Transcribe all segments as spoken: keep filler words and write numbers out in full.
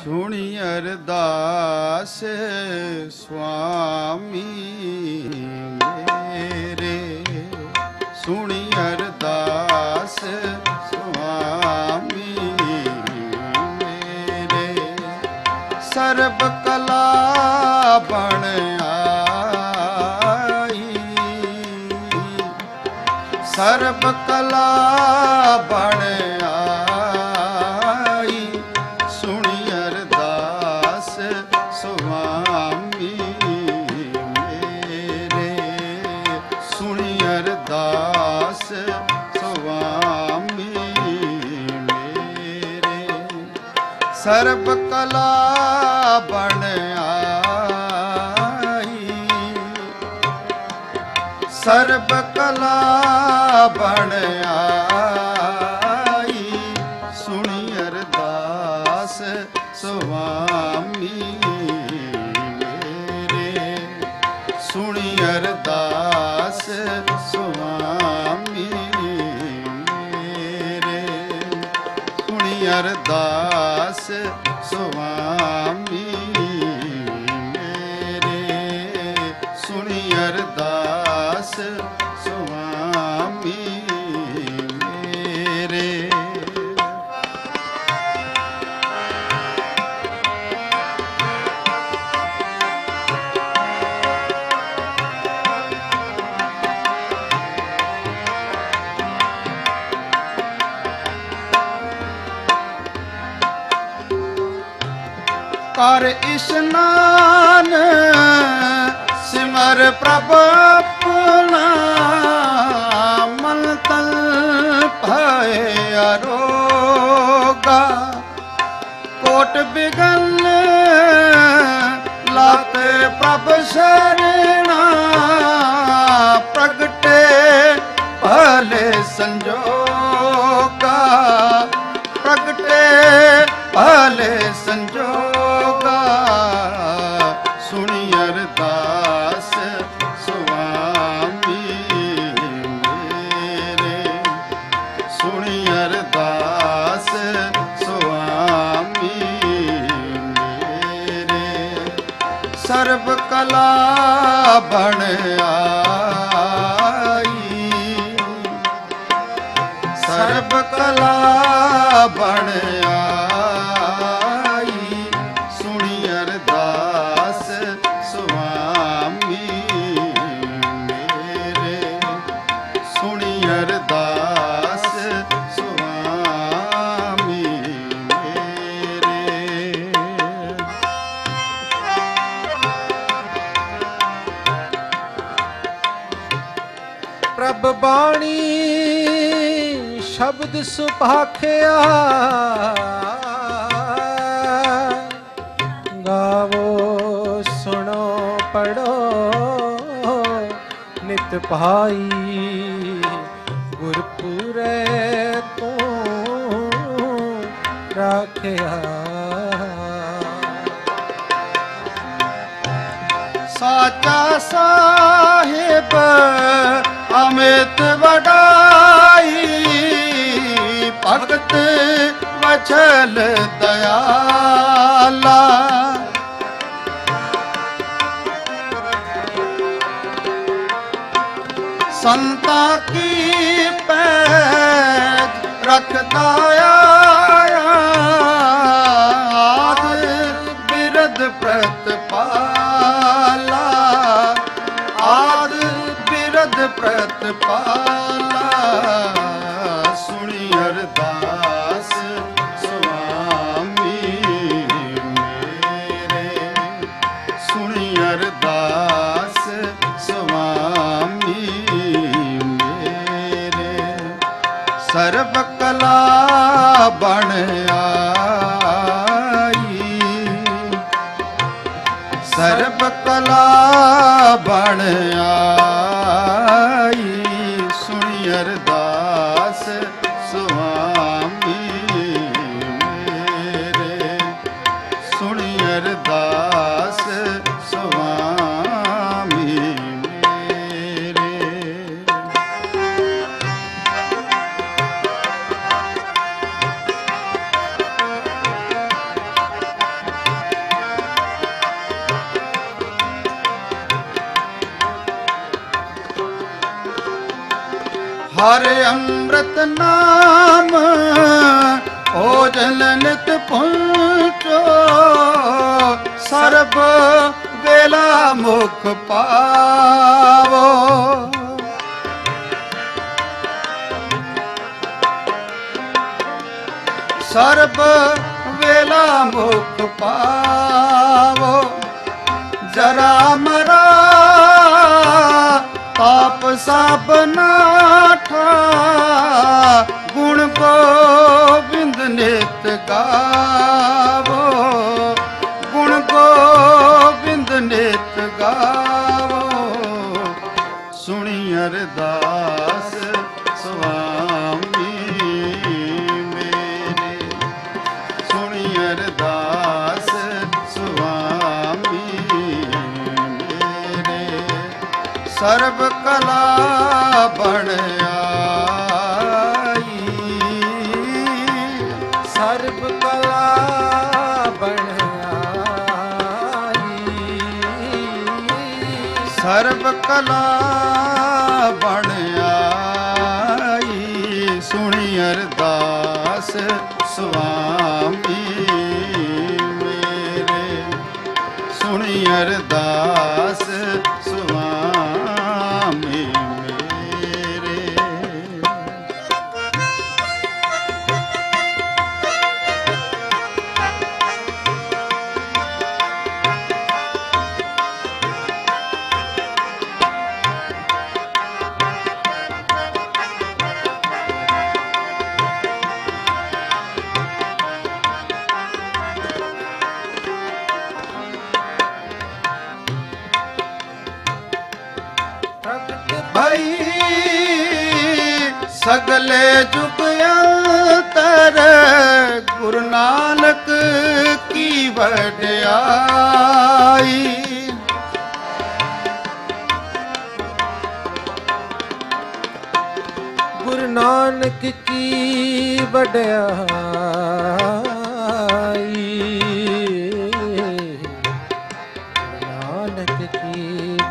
सुनी अरदास स्वामी मेरे, सुनी अरदास स्वामी मेरे। सर्ब कला बण आई, सर्ब कला बण आई। सर्ब कला बण आई, सर्ब कला बण आई। सुनी अरदास स्वामी मेरे, सुनी अरदास स्वामी मेरे। सुनी अरदास स्वामी मेरे, सुनी अरदास स्वामी मेरे। कर स्नान सिमर प्रभ अपना, मन तल भय अरोगा। कोट बिगल लत प्रभ शरणा, प्रगटे भले संजोगा, प्रगटे भले संजोग। सुनी अरदास स्वामी मेरे, सुनी अरदास स्वामी मेरे। सर्ब कला बण आई, सर्ब कला बण आई। बाणी शब्द सुभाखिया, गावो सुनो पढ़ो नित भाई। गुरपुरे को राखिया, साचा साहिब अमित वडाई। भगत बचल दयाला, संता की पैज रखता आया। आद बिरद प्रतिपाला, आद बिरद प्रतिपाला। सुनी अरदास स्वामी मेरे, सुनी अरदास स्वामी मेरे। सर्ब कला बण आई, सर्ब कला बण आई। सुनी अरदास स्वामी मेरे, सुनी अरदास स्वामी मेरे। हरे अमृत नाम ओझल नित पहुँचो सर्ब बेला मुख पावो। सर्ब बेला मुख पावो जरा मरा पाप सब नाठा गुण गोविंद नित गावो। गुण गोविंद नित गावो सुनी अरदास स्वामी मेरे। सुनी अरदास स्वामी मेरे सर्व कला बन आई। सर्व कला बन आई। सर्व कला बन आई सुनी अरदास स्वामी मेरे। सुनी अरदास सगले जुग अंतर गुरु नानक की बड़ाई। गुरु नानक की बड़ाई। नानक की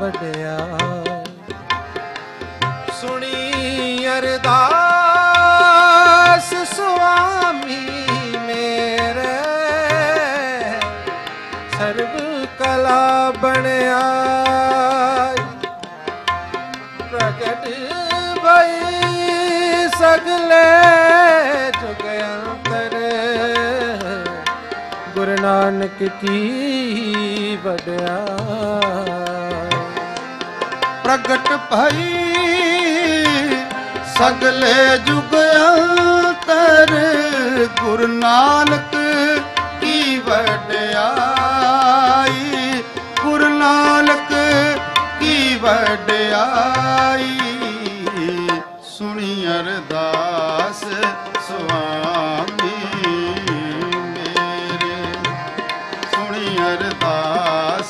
बड़ाई अरदास स्वामी मेरे सर्व कला बन आई। प्रगट भई सगले जुग अंतर गुरु नानक की बड़ाई। प्रगट भई सगले जुग अंतर गुरु नानक की बड़ाई। गुरु नानक की बड़ाई सुनी अरदास स्वामी मेरे। सुनी अरदास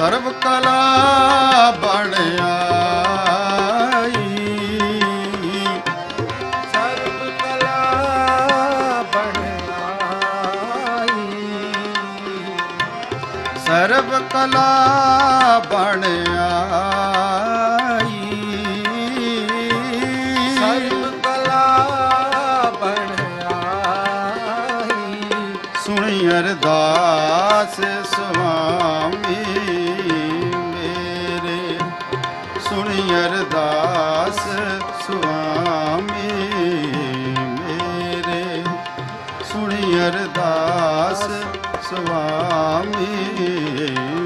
सर्व कला बन आई। सर्व कला बन आई। सर्व कला बन आई। सर्व कला बन आई सुनी अरदास स्वामी मेरे। सुनी अरदास स्वामी मेरे। सुनी अरदास स्वामी।